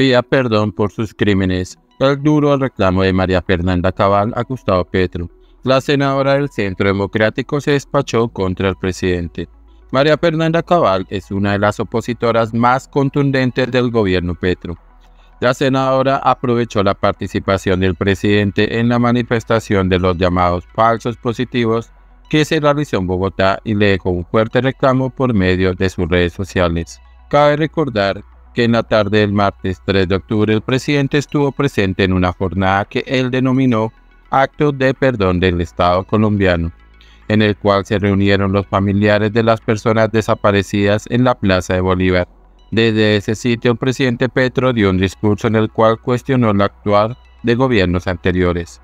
pida perdón por sus crímenes. El duro reclamo de María Fernanda Cabal a Gustavo Petro. La senadora del Centro Democrático se despachó contra el presidente. María Fernanda Cabal es una de las opositoras más contundentes del gobierno Petro. La senadora aprovechó la participación del presidente en la manifestación de los llamados falsos positivos que se realizó en Bogotá y le dejó un fuerte reclamo por medio de sus redes sociales. Cabe recordar que en la tarde del martes 3 de octubre el presidente estuvo presente en una jornada que él denominó Acto de Perdón del Estado colombiano, en el cual se reunieron los familiares de las personas desaparecidas en la Plaza de Bolívar. Desde ese sitio, el presidente Petro dio un discurso en el cual cuestionó el actuar de gobiernos anteriores.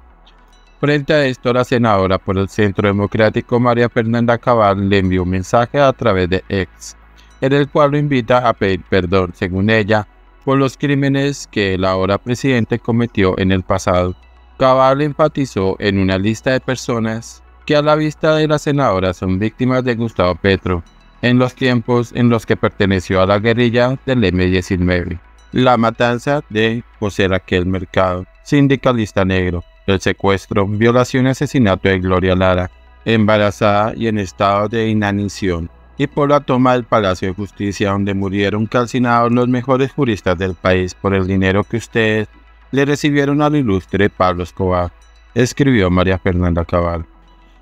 Frente a esto, la senadora por el Centro Democrático, María Fernanda Cabal, le envió un mensaje a través de X, en el cual lo invita a pedir perdón, según ella, por los crímenes que el ahora presidente cometió en el pasado. Cabal enfatizó en una lista de personas que a la vista de la senadora son víctimas de Gustavo Petro, en los tiempos en los que perteneció a la guerrilla del M-19, la matanza de José Raquel Mercado, sindicalista negro, el secuestro, violación y asesinato de Gloria Lara, embarazada y en estado de inanición, y por la toma del Palacio de Justicia, donde murieron calcinados los mejores juristas del país por el dinero que ustedes le recibieron al ilustre Pablo Escobar, escribió María Fernanda Cabal.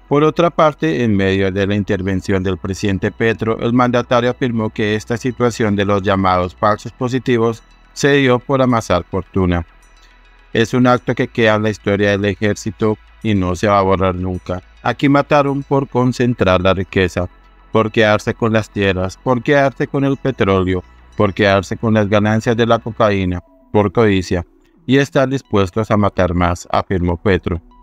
Por otra parte, en medio de la intervención del presidente Petro, el mandatario afirmó que esta situación de los llamados falsos positivos se dio por amasar fortuna. Es un acto que queda en la historia del ejército y no se va a borrar nunca. Aquí mataron por concentrar la riqueza, por quedarse con las tierras, por quedarse con el petróleo, por quedarse con las ganancias de la cocaína, por codicia, y estar dispuestos a matar más, afirmó Petro.